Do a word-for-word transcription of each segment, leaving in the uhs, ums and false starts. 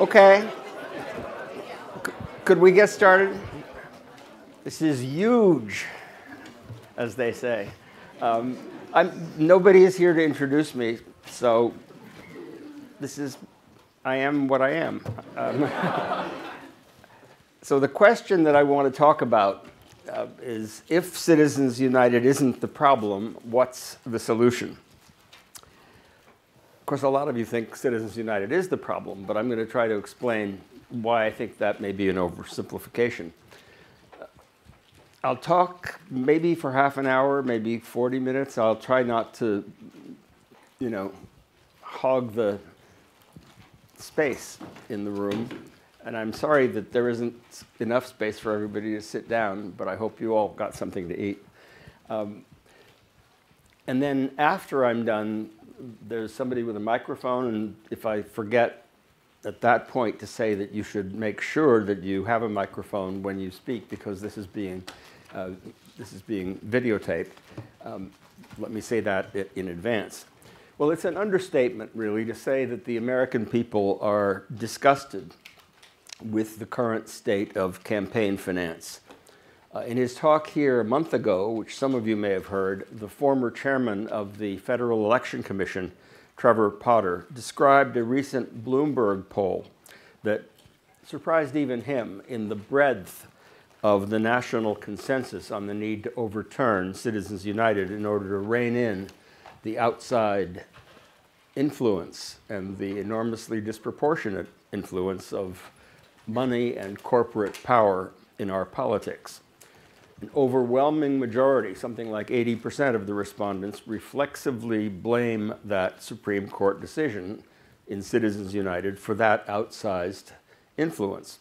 Okay. C- could we get started? This is huge, as they say. Um, I'm, nobody is here to introduce me, so this is, I am what I am. Um, so the question that I want to talk about uh, is, if Citizens United isn't the problem, what's the solution? Of course, a lot of you think Citizens United is the problem, but I'm going to try to explain why I think that may be an oversimplification. I'll talk maybe for half an hour, maybe forty minutes. I'll try not to, you know, hog the space in the room. And I'm sorry that there isn't enough space for everybody to sit down, but I hope you all got something to eat. Um, and then after I'm done, there's somebody with a microphone, and if I forget at that point to say that you should make sure that you have a microphone when you speak, because this is being, uh, this is being videotaped, um, let me say that in advance. Well, it's an understatement, really, to say that the American people are disgusted with the current state of campaign finance. Uh, in his talk here a month ago, which some of you may have heard, the former chairman of the Federal Election Commission, Trevor Potter, described a recent Bloomberg poll that surprised even him in the breadth of the national consensus on the need to overturn Citizens United in order to rein in the outside influence and the enormously disproportionate influence of money and corporate power in our politics. An overwhelming majority, something like eighty percent of the respondents, reflexively blame that Supreme Court decision in Citizens United for that outsized influence.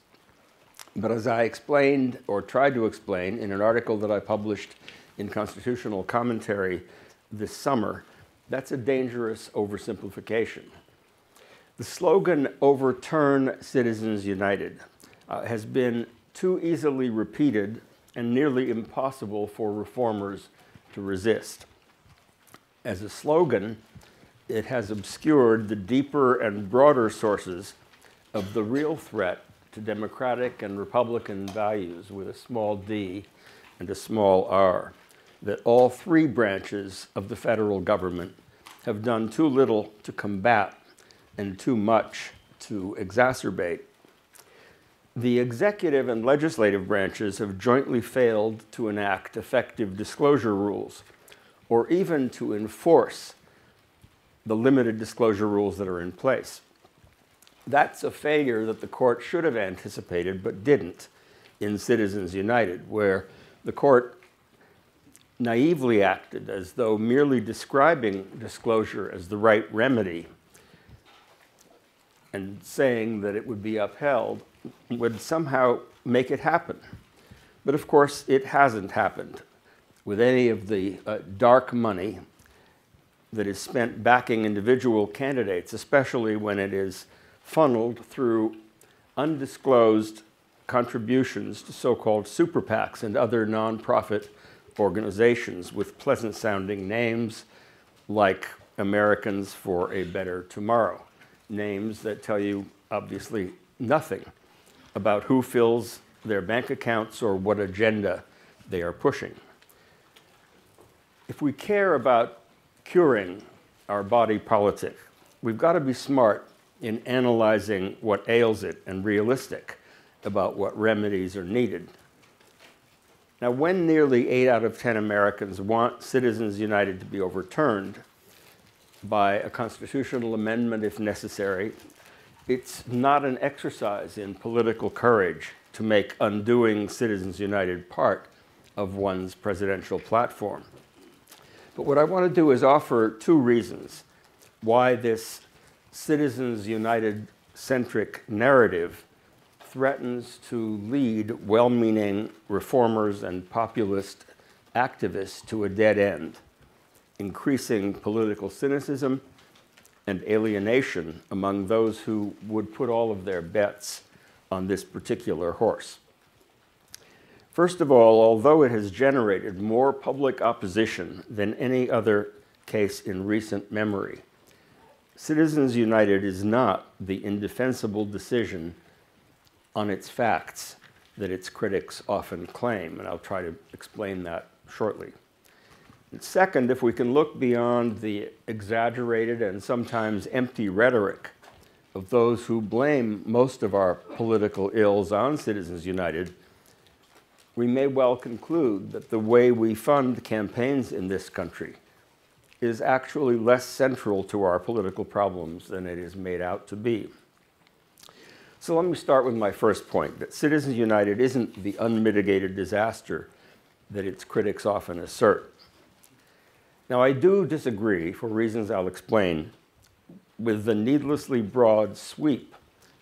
But as I explained, or tried to explain, in an article that I published in Constitutional Commentary this summer, that's a dangerous oversimplification. The slogan, "Overturn Citizens United," uh, has been too easily repeated and nearly impossible for reformers to resist. As a slogan, it has obscured the deeper and broader sources of the real threat to democratic and republican values, with a small d and a small r, that all three branches of the federal government have done too little to combat and too much to exacerbate. The executive and legislative branches have jointly failed to enact effective disclosure rules, or even to enforce the limited disclosure rules that are in place. That's a failure that the court should have anticipated but didn't in Citizens United, where the court naively acted as though merely describing disclosure as the right remedy and saying that it would be upheld would somehow make it happen. But of course, it hasn't happened with any of the uh, dark money that is spent backing individual candidates, especially when it is funneled through undisclosed contributions to so-called super PACs and other nonprofit organizations with pleasant-sounding names like Americans for a Better Tomorrow, names that tell you, obviously, nothing about who fills their bank accounts or what agenda they are pushing. If we care about curing our body politic, we've got to be smart in analyzing what ails it and realistic about what remedies are needed. Now, when nearly eight out of ten Americans want Citizens United to be overturned by a constitutional amendment if necessary, it's not an exercise in political courage to make undoing Citizens United part of one's presidential platform. But what I want to do is offer two reasons why this Citizens United-centric narrative threatens to lead well-meaning reformers and populist activists to a dead end, increasing political cynicism and alienation among those who would put all of their bets on this particular horse. First of all, although it has generated more public opposition than any other case in recent memory, Citizens United is not the indefensible decision on its facts that its critics often claim, and I'll try to explain that shortly. And second, if we can look beyond the exaggerated and sometimes empty rhetoric of those who blame most of our political ills on Citizens United, we may well conclude that the way we fund campaigns in this country is actually less central to our political problems than it is made out to be. So let me start with my first point, that Citizens United isn't the unmitigated disaster that its critics often assert. Now, I do disagree, for reasons I'll explain, with the needlessly broad sweep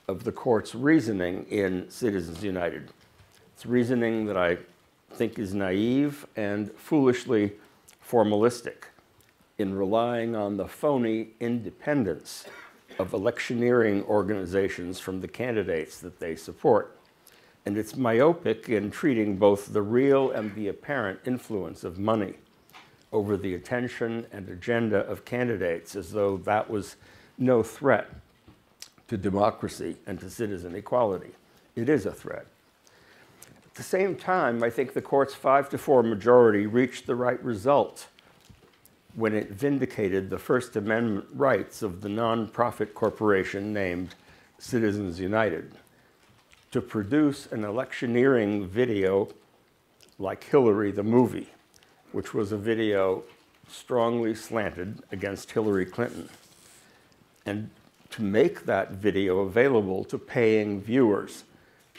of the court's reasoning in Citizens United. It's reasoning that I think is naive and foolishly formalistic in relying on the phony independence of electioneering organizations from the candidates that they support. And it's myopic in treating both the real and the apparent influence of money over the attention and agenda of candidates as though that was no threat to democracy and to citizen equality. It is a threat. At the same time, I think the court's five to four majority reached the right result when it vindicated the First Amendment rights of the nonprofit corporation named Citizens United to produce an electioneering video like Hillary the Movie, which was a video strongly slanted against Hillary Clinton, and to make that video available to paying viewers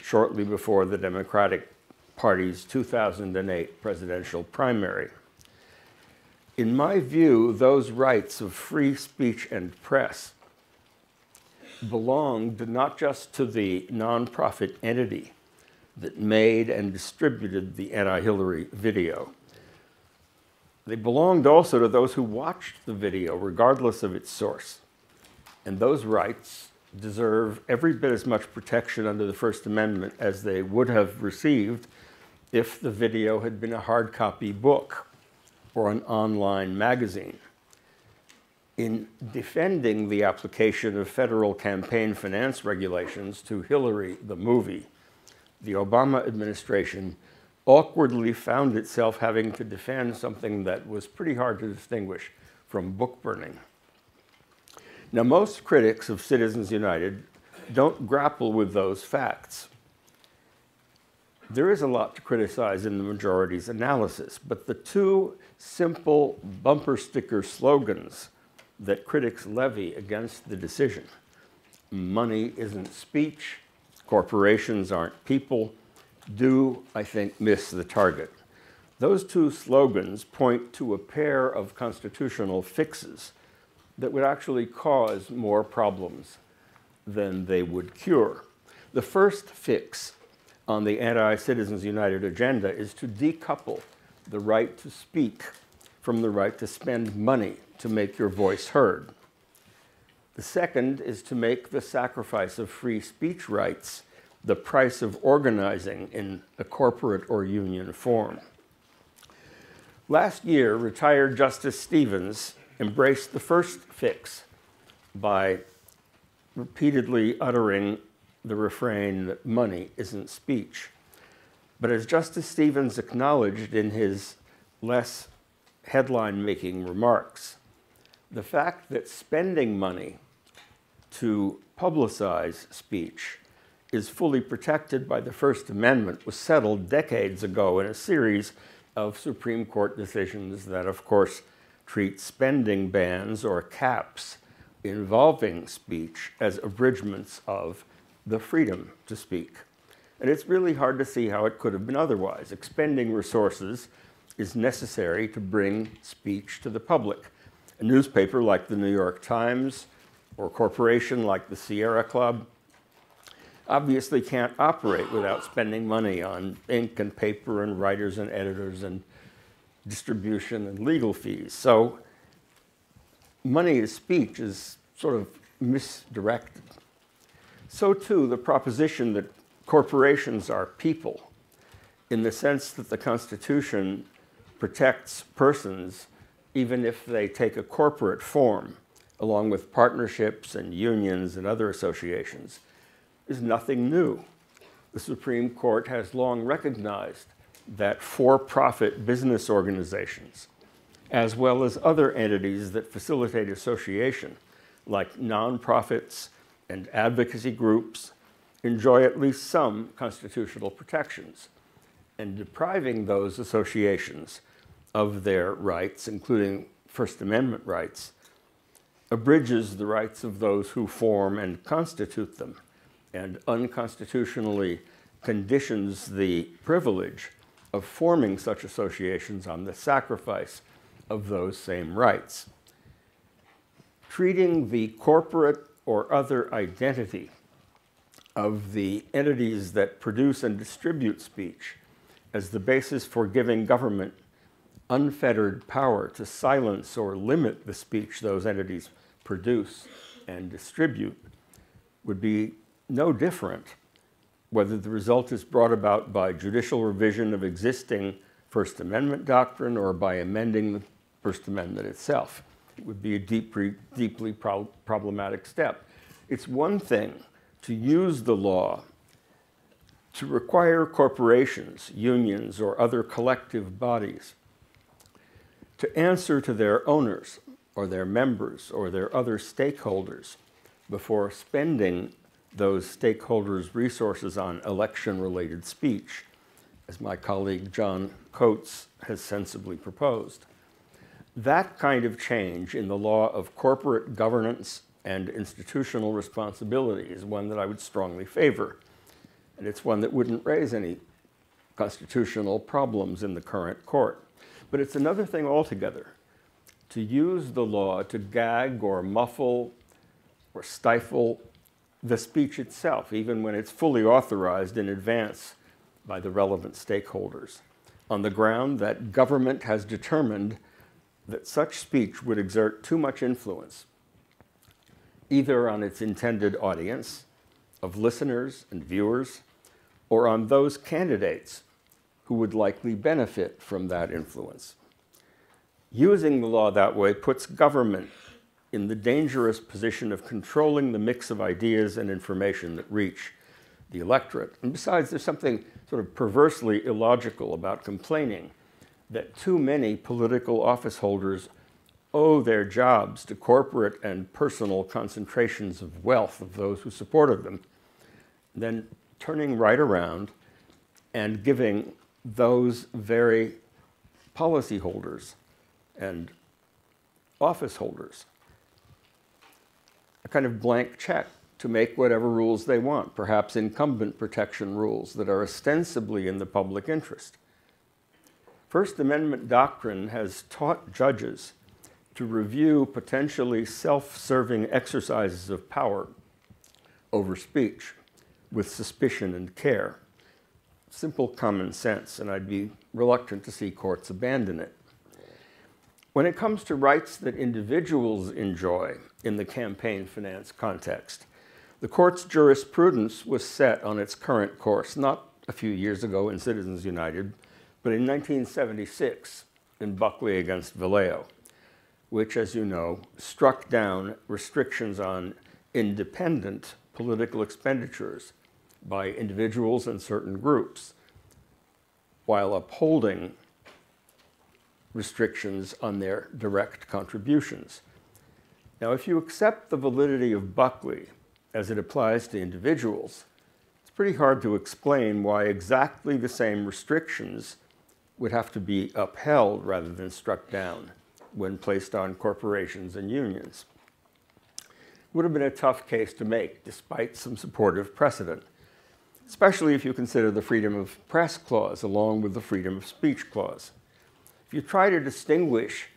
shortly before the Democratic Party's two thousand eight presidential primary. In my view, those rights of free speech and press belonged not just to the nonprofit entity that made and distributed the anti-Hillary video. They belonged also to those who watched the video, regardless of its source. And those rights deserve every bit as much protection under the First Amendment as they would have received if the video had been a hard copy book or an online magazine. In defending the application of federal campaign finance regulations to Hillary the Movie, the Obama administration awkwardly found itself having to defend something that was pretty hard to distinguish from book burning. Now, most critics of Citizens United don't grapple with those facts. There is a lot to criticize in the majority's analysis, but the two simple bumper sticker slogans that critics levy against the decision, money isn't speech, corporations aren't people, do, I think, miss the target. Those two slogans point to a pair of constitutional fixes that would actually cause more problems than they would cure. The first fix on the anti-Citizens United agenda is to decouple the right to speak from the right to spend money to make your voice heard. The second is to make the sacrifice of free speech rights the price of organizing in a corporate or union form. Last year, retired Justice Stevens embraced the first fix by repeatedly uttering the refrain that money isn't speech. But as Justice Stevens acknowledged in his less headline-making remarks, the fact that spending money to publicize speech is fully protected by the First Amendment was settled decades ago in a series of Supreme Court decisions that, of course, treat spending bans or caps involving speech as abridgments of the freedom to speak. And it's really hard to see how it could have been otherwise. Expending resources is necessary to bring speech to the public. A newspaper like the New York Times or a corporation like the Sierra Club obviously can't operate without spending money on ink and paper and writers and editors and distribution and legal fees. So money is speech is sort of misdirected. So too, the proposition that corporations are people in the sense that the Constitution protects persons even if they take a corporate form along with partnerships and unions and other associations, is nothing new. The Supreme Court has long recognized that for-profit business organizations, as well as other entities that facilitate association, like nonprofits and advocacy groups, enjoy at least some constitutional protections, and depriving those associations of their rights, including First Amendment rights, abridges the rights of those who form and constitute them, and unconstitutionally conditions the privilege of forming such associations on the sacrifice of those same rights. Treating the corporate or other identity of the entities that produce and distribute speech as the basis for giving government unfettered power to silence or limit the speech those entities produce and distribute would be no different whether the result is brought about by judicial revision of existing First Amendment doctrine or by amending the First Amendment itself. It would be a deeply, deeply pro- problematic step. It's one thing to use the law to require corporations, unions, or other collective bodies to answer to their owners or their members or their other stakeholders before spending those stakeholders' resources on election-related speech, as my colleague John Coates has sensibly proposed. That kind of change in the law of corporate governance and institutional responsibility is one that I would strongly favor, and it's one that wouldn't raise any constitutional problems in the current court. But it's another thing altogether to use the law to gag or muffle or stifle the speech itself, even when it's fully authorized in advance by the relevant stakeholders, on the ground that government has determined that such speech would exert too much influence, either on its intended audience of listeners and viewers, or on those candidates who would likely benefit from that influence. Using the law that way puts government in the dangerous position of controlling the mix of ideas and information that reach the electorate. And besides, there's something sort of perversely illogical about complaining that too many political office holders owe their jobs to corporate and personal concentrations of wealth of those who supported them, then turning right around and giving those very policyholders and office holders a kind of blank check to make whatever rules they want, perhaps incumbent protection rules that are ostensibly in the public interest. First Amendment doctrine has taught judges to review potentially self-serving exercises of power over speech with suspicion and care. Simple common sense, and I'd be reluctant to see courts abandon it. When it comes to rights that individuals enjoy in the campaign finance context, the court's jurisprudence was set on its current course, not a few years ago in Citizens United, but in nineteen seventy-six in Buckley against Vallejo, which, as you know, struck down restrictions on independent political expenditures by individuals and certain groups, while upholding restrictions on their direct contributions. Now, if you accept the validity of Buckley as it applies to individuals, it's pretty hard to explain why exactly the same restrictions would have to be upheld rather than struck down when placed on corporations and unions. It would have been a tough case to make, despite some supportive precedent, especially if you consider the Freedom of Press Clause along with the Freedom of Speech Clause. If you try to distinguish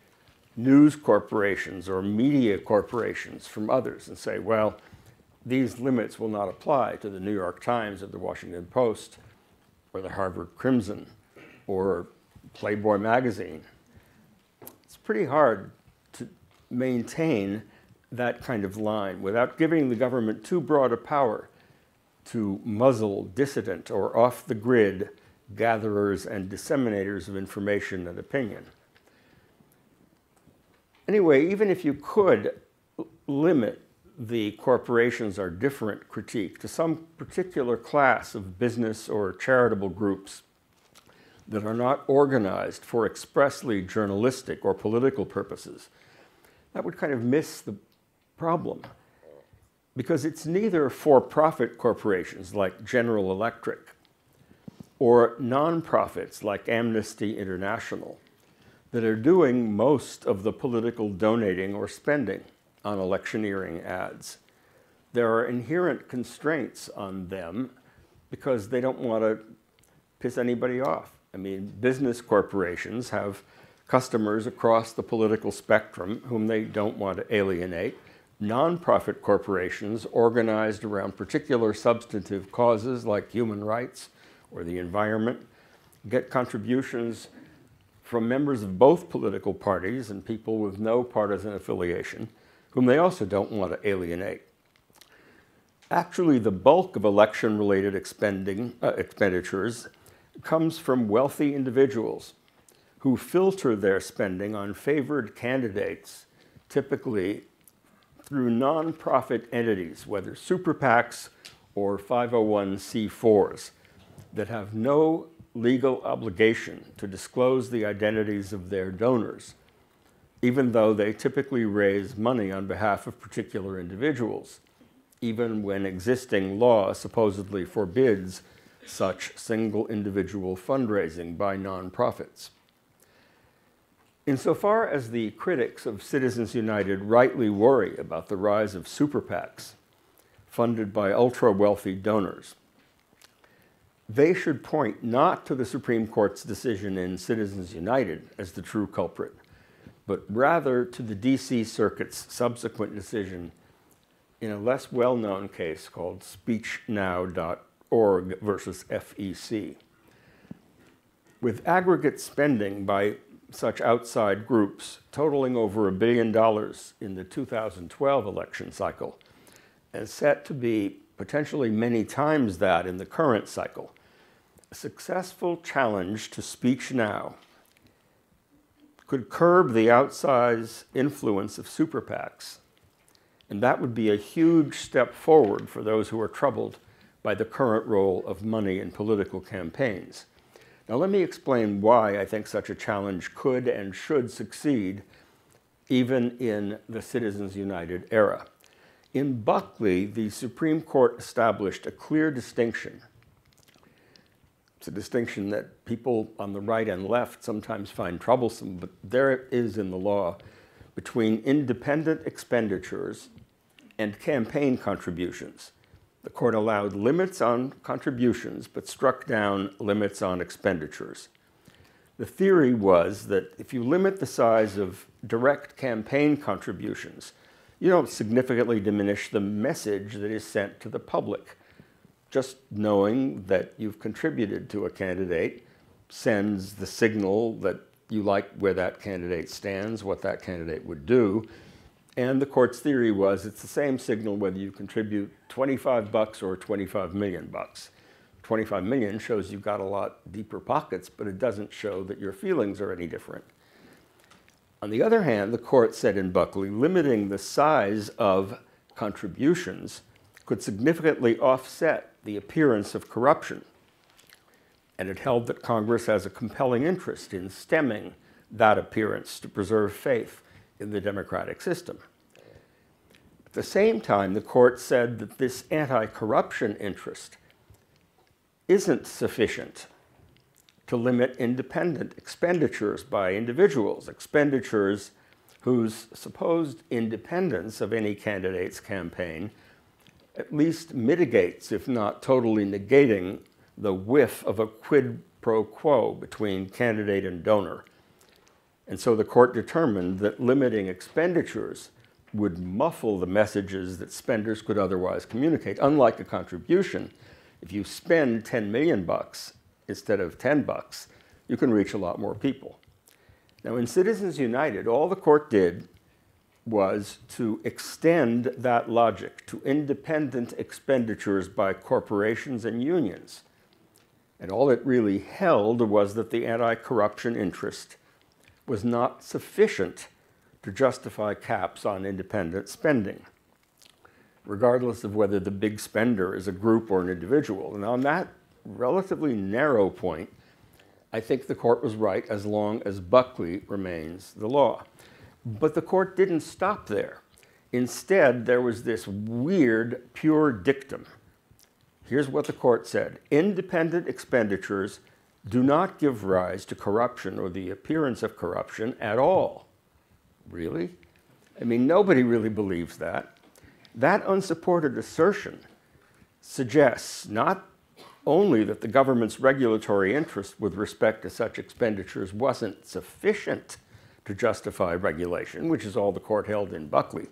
news corporations or media corporations from others and say, well, these limits will not apply to the New York Times or the Washington Post or the Harvard Crimson or Playboy magazine, it's pretty hard to maintain that kind of line without giving the government too broad a power to muzzle dissident or off-the-grid gatherers and disseminators of information and opinion. Anyway, even if you could limit the corporations are different critique to some particular class of business or charitable groups that are not organized for expressly journalistic or political purposes, that would kind of miss the problem, because it's neither for-profit corporations like General Electric or nonprofits like Amnesty International that are doing most of the political donating or spending on electioneering ads. There are inherent constraints on them because they don't want to piss anybody off. I mean, business corporations have customers across the political spectrum whom they don't want to alienate. Nonprofit corporations organized around particular substantive causes like human rights or the environment get contributions from members of both political parties and people with no partisan affiliation, whom they also don't want to alienate. Actually, the bulk of election-related expending, uh, expenditures comes from wealthy individuals who filter their spending on favored candidates, typically through nonprofit entities, whether super PACs or five oh one c fours, that have no legal obligation to disclose the identities of their donors, even though they typically raise money on behalf of particular individuals, even when existing law supposedly forbids such single individual fundraising by nonprofits. Insofar as the critics of Citizens United rightly worry about the rise of super PACs funded by ultra-wealthy donors, they should point not to the Supreme Court's decision in Citizens United as the true culprit, but rather to the D C Circuit's subsequent decision in a less well-known case called speech now dot org versus F E C. With aggregate spending by such outside groups totaling over a billion dollars in the two thousand twelve election cycle, and set to be potentially many times that in the current cycle, a successful challenge to Speech Now could curb the outsized influence of super PACs, and that would be a huge step forward for those who are troubled by the current role of money in political campaigns. Now, let me explain why I think such a challenge could and should succeed even in the Citizens United era. In Buckley, the Supreme Court established a clear distinction. It's a distinction that people on the right and left sometimes find troublesome, but there it is in the law, between independent expenditures and campaign contributions. The court allowed limits on contributions, but struck down limits on expenditures. The theory was that if you limit the size of direct campaign contributions, you don't significantly diminish the message that is sent to the public. Just knowing that you've contributed to a candidate sends the signal that you like where that candidate stands, what that candidate would do. And the court's theory was it's the same signal whether you contribute twenty-five bucks or twenty-five million bucks. twenty-five million shows you've got a lot deeper pockets, but it doesn't show that your feelings are any different. On the other hand, the court said in Buckley, limiting the size of contributions could significantly offset the appearance of corruption, and it held that Congress has a compelling interest in stemming that appearance to preserve faith in the democratic system. At the same time, the court said that this anti-corruption interest isn't sufficient to limit independent expenditures by individuals, expenditures whose supposed independence of any candidate's campaign at least mitigates, if not totally negating, the whiff of a quid pro quo between candidate and donor. And so the court determined that limiting expenditures would muffle the messages that spenders could otherwise communicate. Unlike a contribution, if you spend ten million bucks instead of ten bucks, you can reach a lot more people. Now, in Citizens United, all the court did was to extend that logic to independent expenditures by corporations and unions. And all it really held was that the anti-corruption interest was not sufficient to justify caps on independent spending, regardless of whether the big spender is a group or an individual. And on that relatively narrow point, I think the court was right as long as Buckley remains the law. But the court didn't stop there. Instead, there was this weird, pure dictum. Here's what the court said: independent expenditures do not give rise to corruption or the appearance of corruption at all. Really? I mean, nobody really believes that. That unsupported assertion suggests not only that the government's regulatory interest with respect to such expenditures wasn't sufficient to justify regulation, which is all the court held in Buckley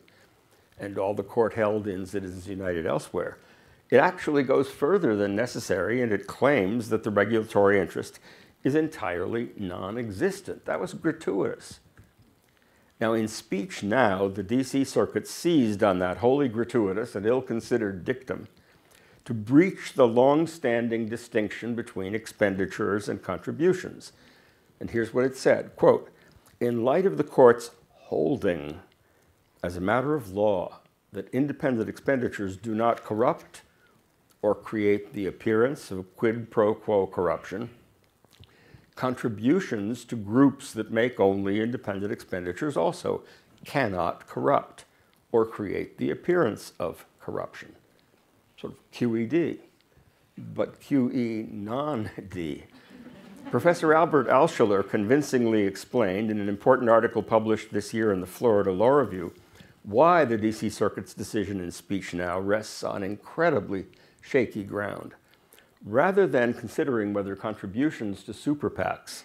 and all the court held in Citizens United elsewhere. It actually goes further than necessary, and it claims that the regulatory interest is entirely non-existent. That was gratuitous. Now, in Speech Now, the D C Circuit seized on that wholly gratuitous and ill-considered dictum to breach the long-standing distinction between expenditures and contributions. And here's what it said, quote, "In light of the court's holding as a matter of law that independent expenditures do not corrupt or create the appearance of quid pro quo corruption, contributions to groups that make only independent expenditures also cannot corrupt or create the appearance of corruption." Sort of Q E D, but Q E non-D. Professor Albert Alschuler convincingly explained in an important article published this year in the Florida Law Review why the D C Circuit's decision in Speech Now rests on incredibly shaky ground. Rather than considering whether contributions to super PACs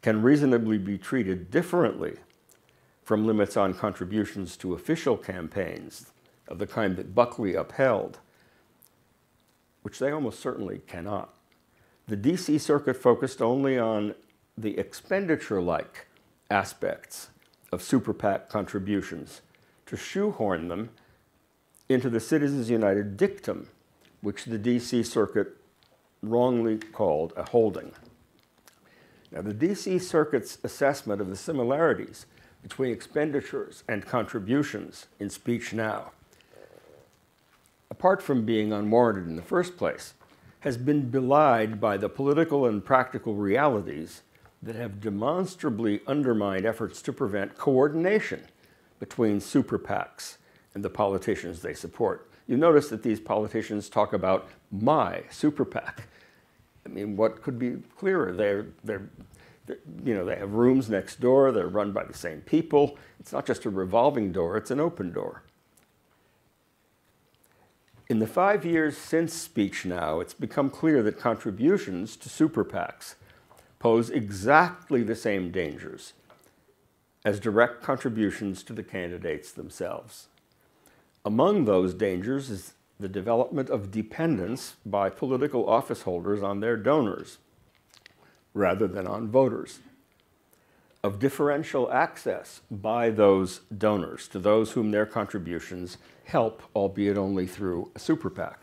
can reasonably be treated differently from limits on contributions to official campaigns of the kind that Buckley upheld, which they almost certainly cannot, the D C Circuit focused only on the expenditure-like aspects of super PAC contributions to shoehorn them into the Citizens United dictum, which the D C Circuit wrongly called a holding. Now, the D C Circuit's assessment of the similarities between expenditures and contributions in Speech Now, apart from being unwarranted in the first place, has been belied by the political and practical realities that have demonstrably undermined efforts to prevent coordination between super PACs and the politicians they support. You notice that these politicians talk about my super PAC. I mean, what could be clearer? They're, they're, they're, you know, they have rooms next door. They're run by the same people. It's not just a revolving door. It's an open door. In the five years since Speech Now, it's become clear that contributions to super PACs pose exactly the same dangers as direct contributions to the candidates themselves. Among those dangers is the development of dependence by political office holders on their donors rather than on voters, of differential access by those donors to those whom their contributions help, albeit only through a super PAC,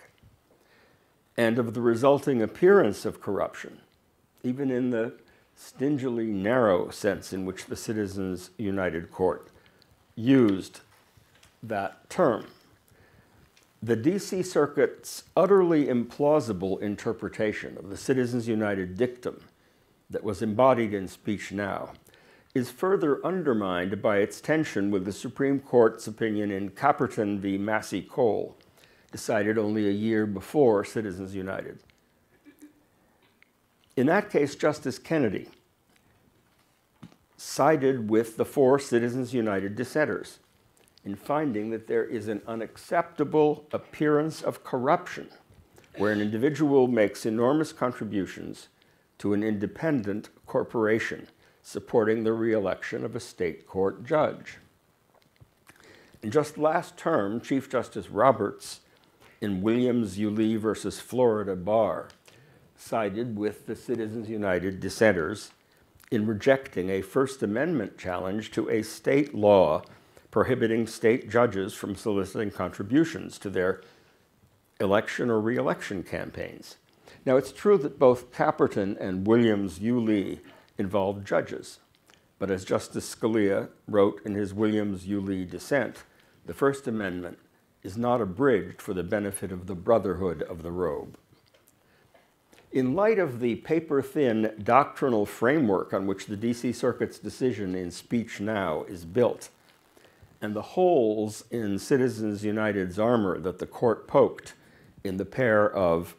and of the resulting appearance of corruption, even in the stingily narrow sense in which the Citizens United Court used that term. The D C Circuit's utterly implausible interpretation of the Citizens United dictum that was embodied in Speech Now is further undermined by its tension with the Supreme Court's opinion in Caperton v. Massey Cole, decided only a year before Citizens United. In that case, Justice Kennedy sided with the four Citizens United dissenters in finding that there is an unacceptable appearance of corruption where an individual makes enormous contributions to an independent corporation supporting the re-election of a state court judge. And just last term, Chief Justice Roberts in Williams-Yulee versus Florida Bar sided with the Citizens United dissenters in rejecting a First Amendment challenge to a state law prohibiting state judges from soliciting contributions to their election or re-election campaigns. Now, it's true that both Caperton and Williams-Yulee involved judges, But as Justice Scalia wrote in his Williams-Yulee dissent, the First Amendment is not abridged for the benefit of the brotherhood of the robe. In light of the paper-thin doctrinal framework on which the D C Circuit's decision in Speech Now is built, and the holes in Citizens United's armor that the court poked in the pair of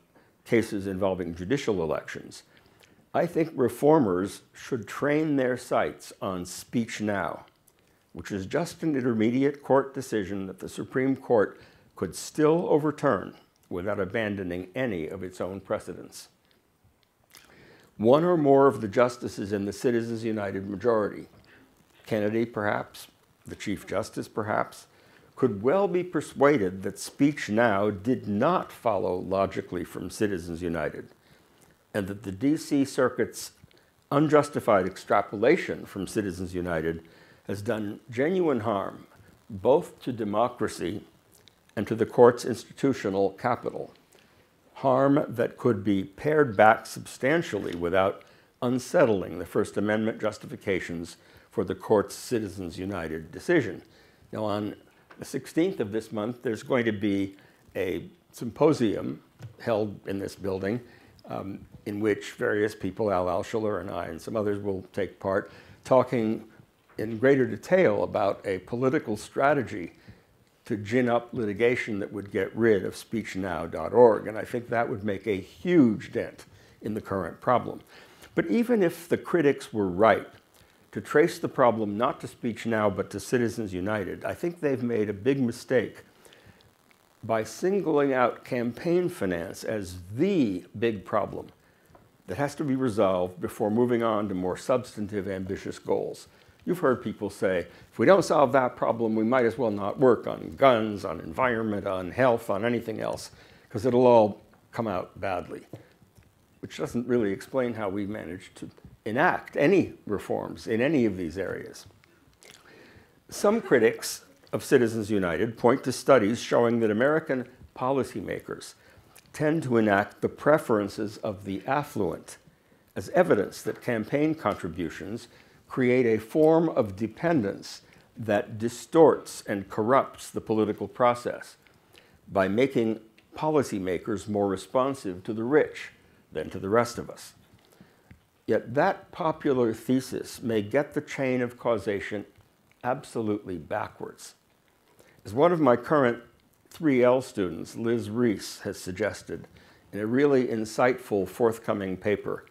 cases involving judicial elections, I think reformers should train their sights on Speech Now, which is just an intermediate court decision that the Supreme Court could still overturn without abandoning any of its own precedents. One or more of the justices in the Citizens United majority, Kennedy perhaps, the Chief Justice perhaps, could well be persuaded that Speech Now did not follow logically from Citizens United, and that the D C Circuit's unjustified extrapolation from Citizens United has done genuine harm both to democracy and to the court's institutional capital, harm that could be pared back substantially without unsettling the First Amendment justifications for the court's Citizens United decision. Now, on the sixteenth of this month, there's going to be a symposium held in this building um, in which various people, Al Alschuler and I and some others, will take part, talking in greater detail about a political strategy to gin up litigation that would get rid of speech now dot org. And I think that would make a huge dent in the current problem. But even if the critics were right to trace the problem not to Speech Now but to Citizens United, I think they've made a big mistake by singling out campaign finance as the big problem that has to be resolved before moving on to more substantive, ambitious goals. You've heard people say, if we don't solve that problem, we might as well not work on guns, on environment, on health, on anything else, because it'll all come out badly, which doesn't really explain how we managed to enact any reforms in any of these areas. Some critics of Citizens United point to studies showing that American policymakers tend to enact the preferences of the affluent as evidence that campaign contributions create a form of dependence that distorts and corrupts the political process by making policymakers more responsive to the rich than to the rest of us. Yet that popular thesis may get the chain of causation absolutely backwards. As one of my current three L students, Liz Reese, has suggested in a really insightful forthcoming paper,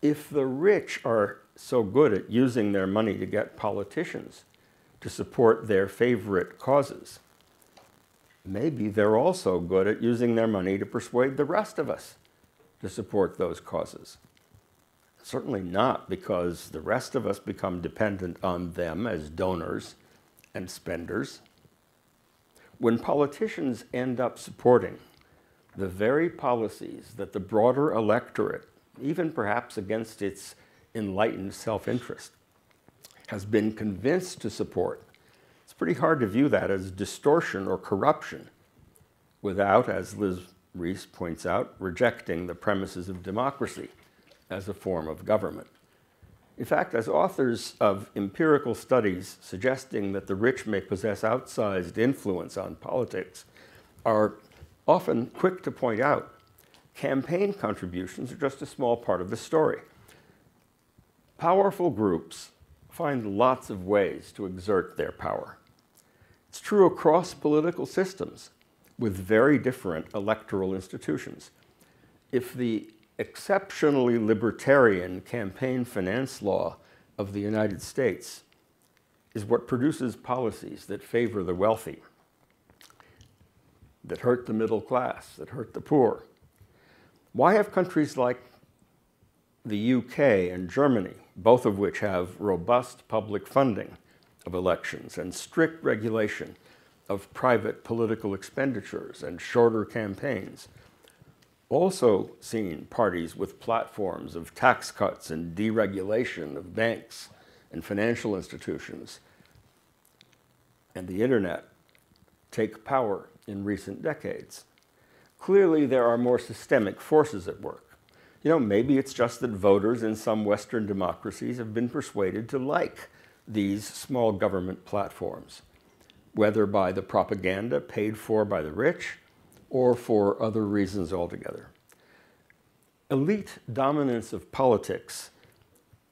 if the rich are so good at using their money to get politicians to support their favorite causes, maybe they're also good at using their money to persuade the rest of us to support those causes. Certainly not because the rest of us become dependent on them as donors and spenders. When politicians end up supporting the very policies that the broader electorate, even perhaps against its enlightened self-interest, has been convinced to support, it's pretty hard to view that as distortion or corruption without, as Liz Reese points out, rejecting the premises of democracy as a form of government. In fact, as authors of empirical studies suggesting that the rich may possess outsized influence on politics are often quick to point out, campaign contributions are just a small part of the story. Powerful groups find lots of ways to exert their power. It's true across political systems with very different electoral institutions. If the exceptionally libertarian campaign finance law of the United States is what produces policies that favor the wealthy, that hurt the middle class, that hurt the poor, why have countries like the U K and Germany, both of which have robust public funding of elections and strict regulation of private political expenditures and shorter campaigns, also seen parties with platforms of tax cuts and deregulation of banks and financial institutions and the internet take power in recent decades? Clearly, there are more systemic forces at work. you know, maybe it's just that voters in some Western democracies have been persuaded to like these small government platforms, whether by the propaganda paid for by the rich or for other reasons altogether. Elite dominance of politics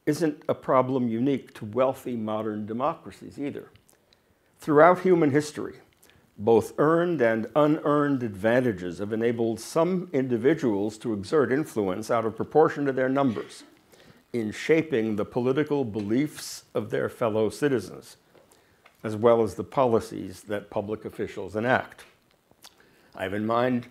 isn't a problem unique to wealthy modern democracies either. Throughout human history, both earned and unearned advantages have enabled some individuals to exert influence out of proportion to their numbers in shaping the political beliefs of their fellow citizens, as well as the policies that public officials enact. I have in mind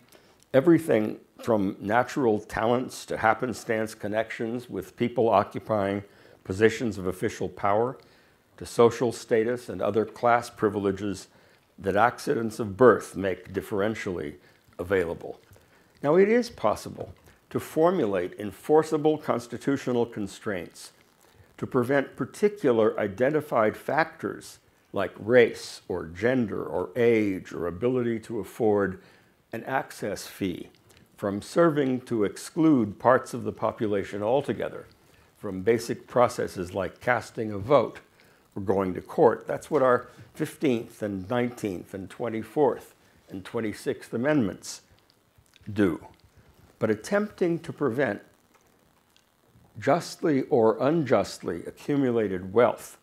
everything from natural talents to happenstance connections with people occupying positions of official power, to social status and other class privileges that accidents of birth make differentially available. Now, it is possible to formulate enforceable constitutional constraints to prevent particular identified factors like race or gender or age or ability to afford an access fee from serving to exclude parts of the population altogether from basic processes like casting a vote or going to court. That's what our fifteenth and nineteenth and twenty-fourth and twenty-sixth Amendments do. But attempting to prevent justly or unjustly accumulated wealth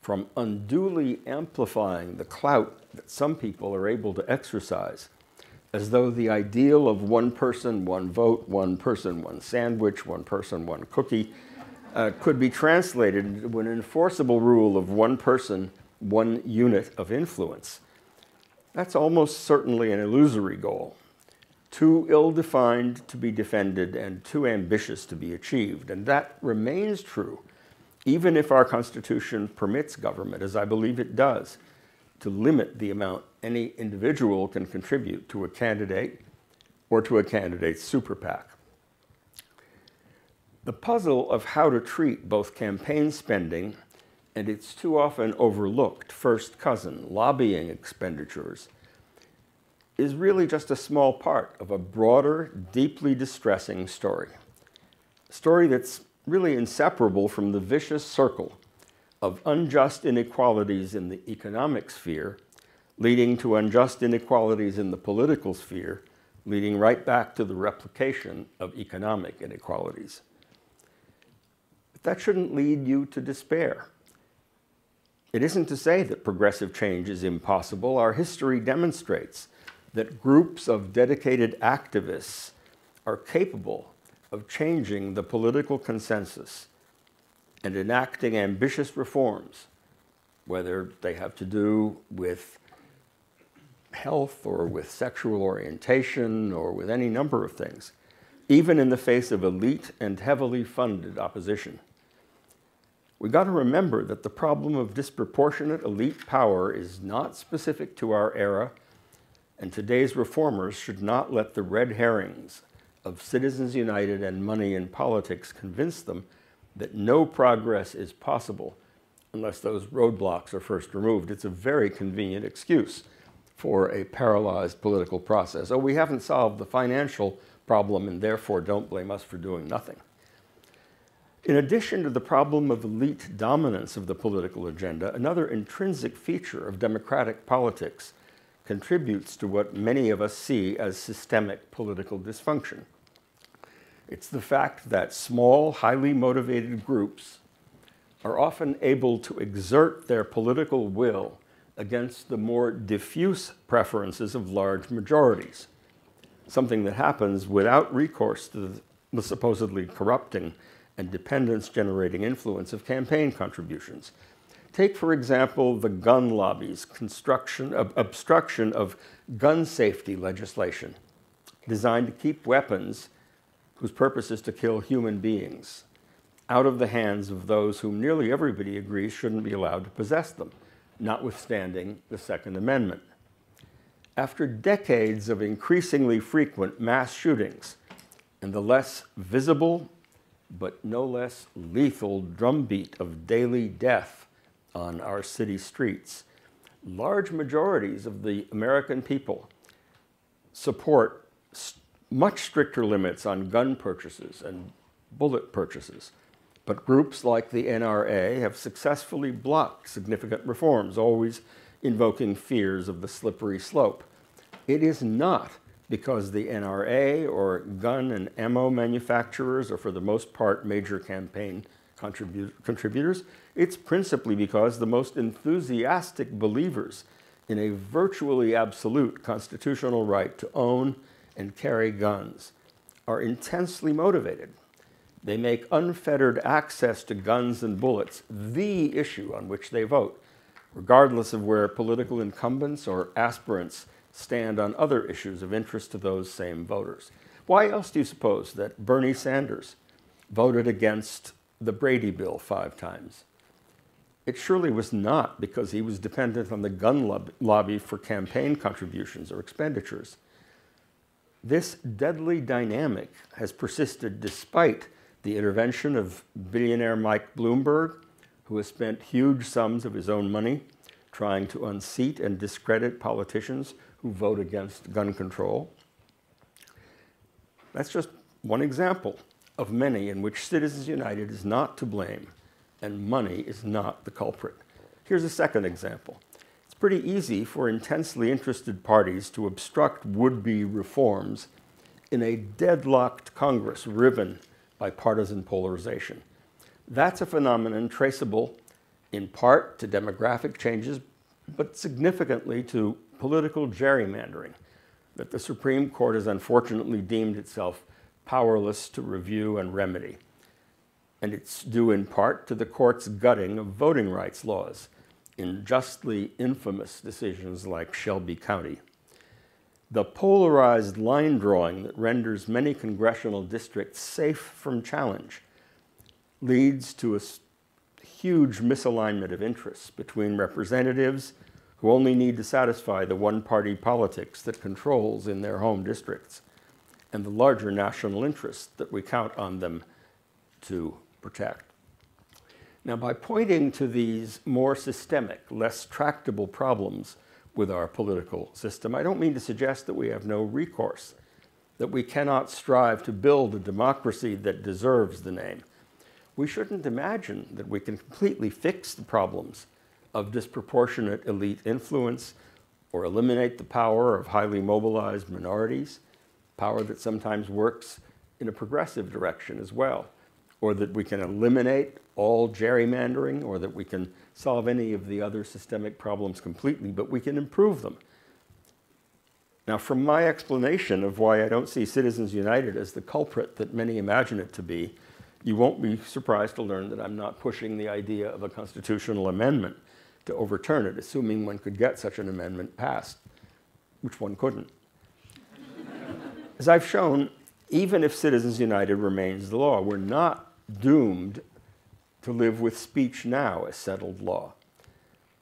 from unduly amplifying the clout that some people are able to exercise, as though the ideal of one person, one vote, one person, one sandwich, one person, one cookie, uh, could be translated into an enforceable rule of one person, one unit of influence. That's almost certainly an illusory goal, too ill-defined to be defended and too ambitious to be achieved. And that remains true even if our Constitution permits government, as I believe it does, to limit the amount any individual can contribute to a candidate or to a candidate's super PAC. The puzzle of how to treat both campaign spending and its too often overlooked first cousin, lobbying expenditures, is really just a small part of a broader, deeply distressing story. A story that's really inseparable from the vicious circle of unjust inequalities in the economic sphere, leading to unjust inequalities in the political sphere, leading right back to the replication of economic inequalities. But that shouldn't lead you to despair. It isn't to say that progressive change is impossible. Our history demonstrates that groups of dedicated activists are capable of changing the political consensus and enacting ambitious reforms, whether they have to do with health or with sexual orientation or with any number of things, even in the face of elite and heavily funded opposition. We've got to remember that the problem of disproportionate elite power is not specific to our era, and today's reformers should not let the red herrings of Citizens United and money in politics convince them that no progress is possible unless those roadblocks are first removed. It's a very convenient excuse for a paralyzed political process. Oh, we haven't solved the financial problem and therefore don't blame us for doing nothing. In addition to the problem of elite dominance of the political agenda, another intrinsic feature of democratic politics contributes to what many of us see as systemic political dysfunction. It's the fact that small, highly motivated groups are often able to exert their political will against the more diffuse preferences of large majorities, something that happens without recourse to the supposedly corrupting and dependence-generating influence of campaign contributions. Take, for example, the gun lobby's construction of obstruction of gun safety legislation designed to keep weapons whose purpose is to kill human beings out of the hands of those whom nearly everybody agrees shouldn't be allowed to possess them, notwithstanding the Second Amendment. After decades of increasingly frequent mass shootings and the less visible but no less lethal drumbeat of daily death on our city streets, large majorities of the American people support much stricter limits on gun purchases and bullet purchases, but groups like the N R A have successfully blocked significant reforms, always invoking fears of the slippery slope. It is not because the N R A or gun and ammo manufacturers are for the most part major campaign contribu- contributors. It's principally because the most enthusiastic believers in a virtually absolute constitutional right to own and carry guns are intensely motivated. They make unfettered access to guns and bullets the issue on which they vote, regardless of where political incumbents or aspirants stand on other issues of interest to those same voters. Why else do you suppose that Bernie Sanders voted against the Brady bill five times? It surely was not because he was dependent on the gun lob- lobby for campaign contributions or expenditures. This deadly dynamic has persisted despite the intervention of billionaire Mike Bloomberg, who has spent huge sums of his own money trying to unseat and discredit politicians who vote against gun control. That's just one example of many in which Citizens United is not to blame and money is not the culprit. Here's a second example. It's pretty easy for intensely interested parties to obstruct would-be reforms in a deadlocked Congress riven by partisan polarization. That's a phenomenon traceable in part to demographic changes, but significantly to political gerrymandering that the Supreme Court has unfortunately deemed itself powerless to review and remedy. And it's due in part to the court's gutting of voting rights laws in justly infamous decisions like Shelby County. The polarized line drawing that renders many congressional districts safe from challenge leads to a huge misalignment of interests between representatives who only need to satisfy the one-party politics that controls in their home districts and the larger national interests that we count on them to protect. Now, by pointing to these more systemic, less tractable problems with our political system, I don't mean to suggest that we have no recourse, that we cannot strive to build a democracy that deserves the name. We shouldn't imagine that we can completely fix the problems of disproportionate elite influence or eliminate the power of highly mobilized minorities, power that sometimes works in a progressive direction as well, or that we can eliminate all gerrymandering, or that we can solve any of the other systemic problems completely, but we can improve them. Now, from my explanation of why I don't see Citizens United as the culprit that many imagine it to be, you won't be surprised to learn that I'm not pushing the idea of a constitutional amendment to overturn it, assuming one could get such an amendment passed, which one couldn't. As I've shown, even if Citizens United remains the law, we're not doomed to live with speech now as settled law.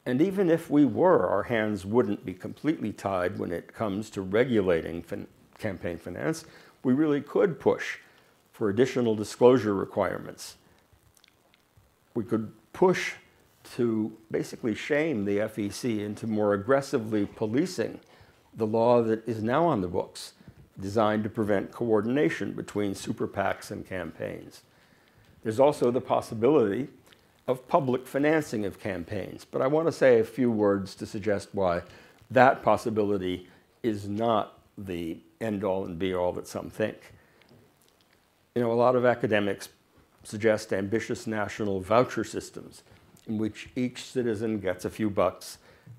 And even if we were, our hands wouldn't be completely tied when it comes to regulating fin- campaign finance. We really could push for additional disclosure requirements. We could push to basically shame the F E C into more aggressively policing the law that is now on the books, designed to prevent coordination between super PACs and campaigns. There's also the possibility of public financing of campaigns, but I want to say a few words to suggest why that possibility is not the end-all and be-all that some think. You know, a lot of academics suggest ambitious national voucher systems in which each citizen gets a few bucks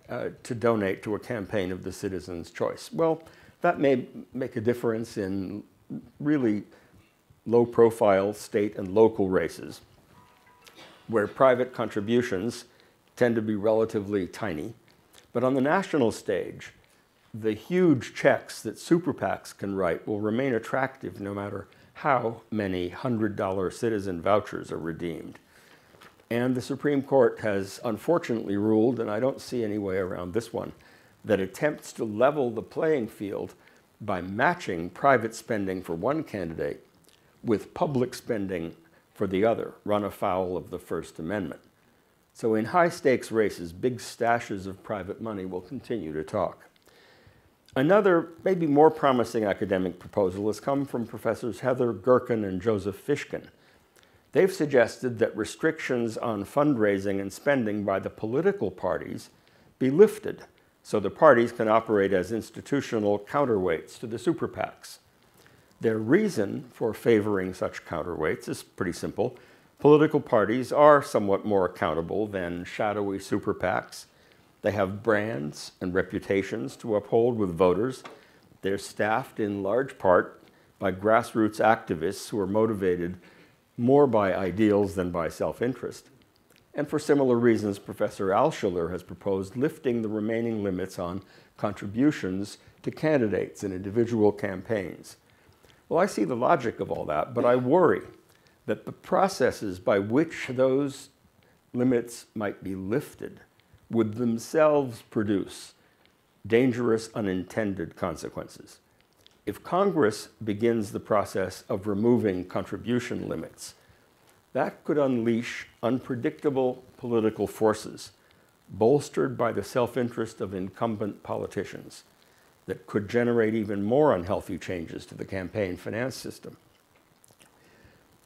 uh, to donate to a campaign of the citizen's choice. Well, that may make a difference in really low-profile state and local races, where private contributions tend to be relatively tiny. But on the national stage, the huge checks that super PACs can write will remain attractive no matter how many one hundred dollar citizen vouchers are redeemed. And the Supreme Court has unfortunately ruled, and I don't see any way around this one, that attempts to level the playing field by matching private spending for one candidate with public spending for the other run afoul of the First Amendment. So in high-stakes races, big stashes of private money will continue to talk. Another, maybe more promising academic proposal has come from Professors Heather Gerken and Joseph Fishkin. They've suggested that restrictions on fundraising and spending by the political parties be lifted so the parties can operate as institutional counterweights to the super PACs. Their reason for favoring such counterweights is pretty simple. Political parties are somewhat more accountable than shadowy super PACs. They have brands and reputations to uphold with voters. They're staffed in large part by grassroots activists who are motivated more by ideals than by self-interest. And for similar reasons, Professor Alschuler has proposed lifting the remaining limits on contributions to candidates in individual campaigns. Well, I see the logic of all that, but I worry that the processes by which those limits might be lifted would themselves produce dangerous unintended consequences. If Congress begins the process of removing contribution limits, that could unleash unpredictable political forces bolstered by the self-interest of incumbent politicians that could generate even more unhealthy changes to the campaign finance system.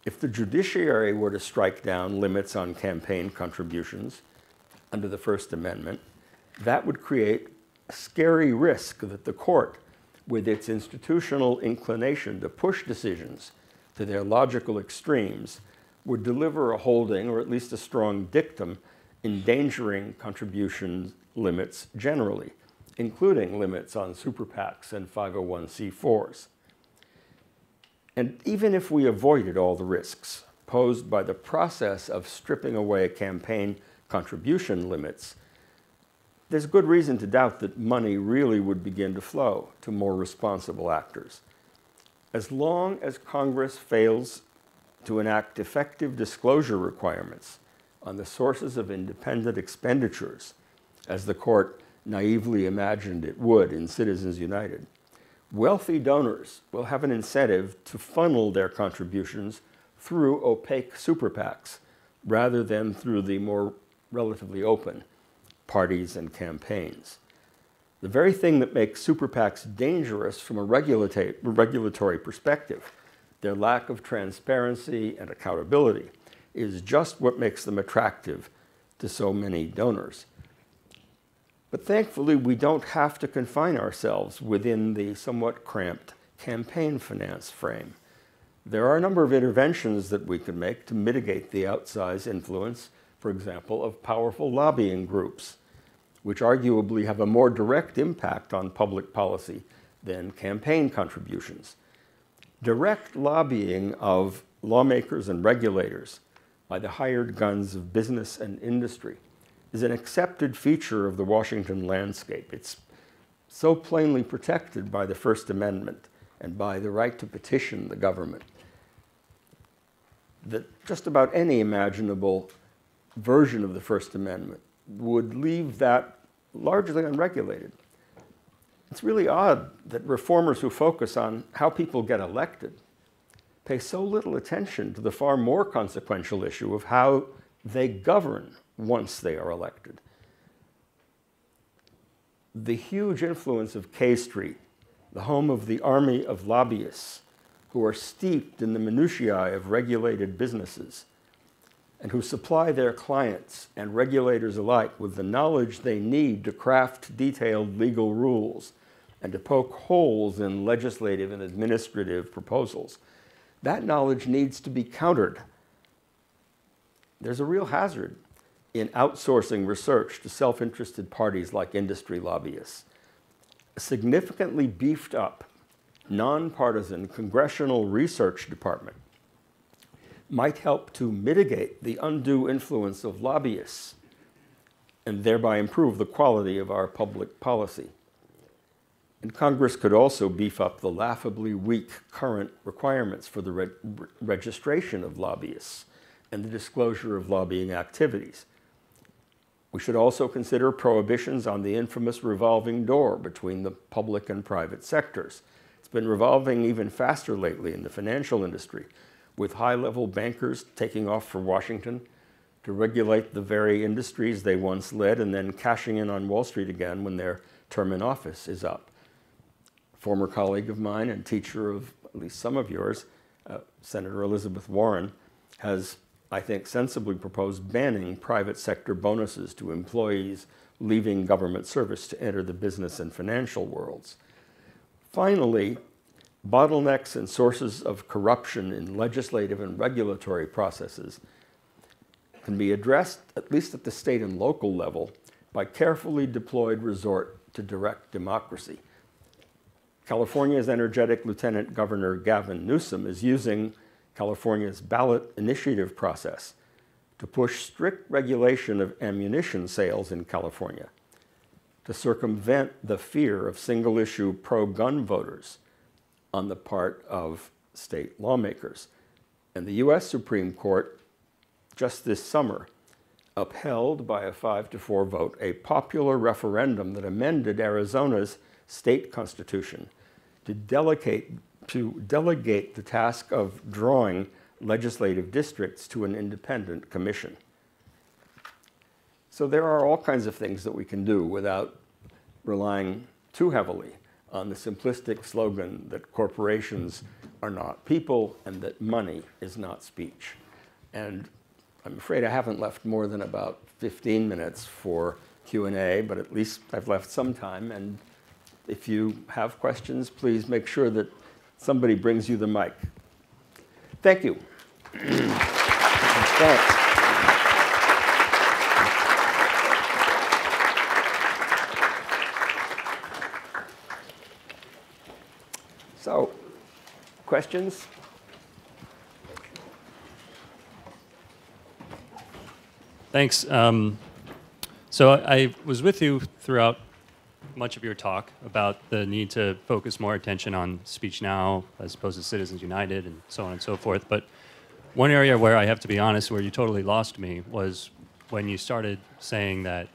If the judiciary were to strike down limits on campaign contributions under the First Amendment, that would create a scary risk that the court, with its institutional inclination to push decisions to their logical extremes, would deliver a holding, or at least a strong dictum, endangering contribution limits generally, including limits on super PACs and five oh one c fours. And even if we avoided all the risks posed by the process of stripping away campaign contribution limits, there's good reason to doubt that money really would begin to flow to more responsible actors. As long as Congress fails to enact effective disclosure requirements on the sources of independent expenditures, as the court naively imagined it would in Citizens United, wealthy donors will have an incentive to funnel their contributions through opaque super PACs rather than through the more relatively open parties and campaigns. The very thing that makes super PACs dangerous from a regulata- regulatory perspective, their lack of transparency and accountability, is just what makes them attractive to so many donors. But thankfully, we don't have to confine ourselves within the somewhat cramped campaign finance frame. There are a number of interventions that we can make to mitigate the outsized influence, for example, of powerful lobbying groups, which arguably have a more direct impact on public policy than campaign contributions. Direct lobbying of lawmakers and regulators by the hired guns of business and industry is an accepted feature of the Washington landscape. It's so plainly protected by the First Amendment and by the right to petition the government that just about any imaginable version of the First Amendment would leave that largely unregulated. It's really odd that reformers who focus on how people get elected pay so little attention to the far more consequential issue of how they govern once they are elected. The huge influence of K Street, the home of the army of lobbyists who are steeped in the minutiae of regulated businesses and who supply their clients and regulators alike with the knowledge they need to craft detailed legal rules and to poke holes in legislative and administrative proposals. That knowledge needs to be countered. There's a real hazard in outsourcing research to self-interested parties like industry lobbyists. A significantly beefed up, nonpartisan congressional research department might help to mitigate the undue influence of lobbyists and thereby improve the quality of our public policy. And Congress could also beef up the laughably weak current requirements for the re registration of lobbyists and the disclosure of lobbying activities. We should also consider prohibitions on the infamous revolving door between the public and private sectors. It's been revolving even faster lately in the financial industry, with high-level bankers taking off for Washington to regulate the very industries they once led and then cashing in on Wall Street again when their term in office is up. former colleague of mine and teacher of at least some of yours, uh, Senator Elizabeth Warren, has, I think, sensibly proposed banning private sector bonuses to employees leaving government service to enter the business and financial worlds. Finally, bottlenecks and sources of corruption in legislative and regulatory processes can be addressed, at least at the state and local level, by carefully deployed resort to direct democracy. California's energetic Lieutenant Governor Gavin Newsom is using California's ballot initiative process to push strict regulation of ammunition sales in California, to circumvent the fear of single-issue pro-gun voters on the part of state lawmakers. And the U S Supreme Court just this summer upheld by a five to four vote a popular referendum that amended Arizona's state constitution to delegate, to delegate the task of drawing legislative districts to an independent commission. So there are all kinds of things that we can do without relying too heavily on the simplistic slogan that corporations are not people and that money is not speech. And I'm afraid I haven't left more than about fifteen minutes for Q and A, but at least I've left some time. And if you have questions, please make sure that somebody brings you the mic. Thank you. Thanks. So, questions? Thanks. Um, so I, I was with you throughout much of your talk about the need to focus more attention on Speech Now as opposed to Citizens United and so on and so forth. But one area where I have to be honest, where you totally lost me, was when you started saying that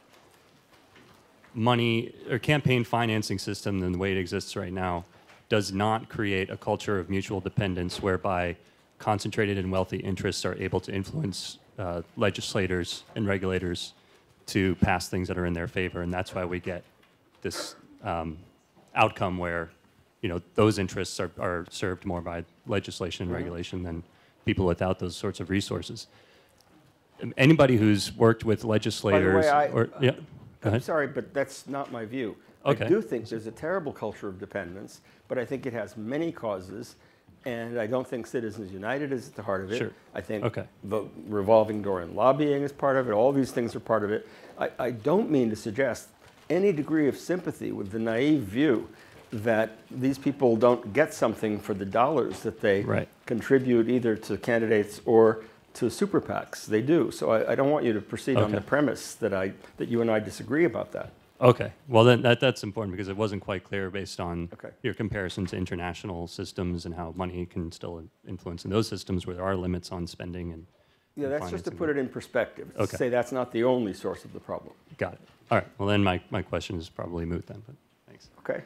money or campaign financing system and the way it exists right now does not create a culture of mutual dependence whereby concentrated and wealthy interests are able to influence uh, legislators and regulators to pass things that are in their favor. And that's why we get this um, outcome where, you know, those interests are, are served more by legislation and regulation than people without those sorts of resources. Anybody who's worked with legislators... By the way, I, or, yeah, go ahead. Sorry, but that's not my view. Okay. I do think there's a terrible culture of dependence, but I think it has many causes, and I don't think Citizens United is at the heart of it. Sure. I think okay. the revolving door in lobbying is part of it. All these things are part of it. I, I don't mean to suggest any degree of sympathy with the naive view that these people don't get something for the dollars that they right. contribute either to candidates or to super PACs. They do. So I, I don't want you to proceed okay. on the premise that, I, that you and I disagree about that. Okay. Well, then that, that's important because it wasn't quite clear based on okay. your comparison to international systems and how money can still influence in those systems where there are limits on spending. and Yeah, and that's just to put it in perspective, okay. to say that's not the only source of the problem. Got it. All right. Well, then my, my question is probably moot then, but thanks. Okay.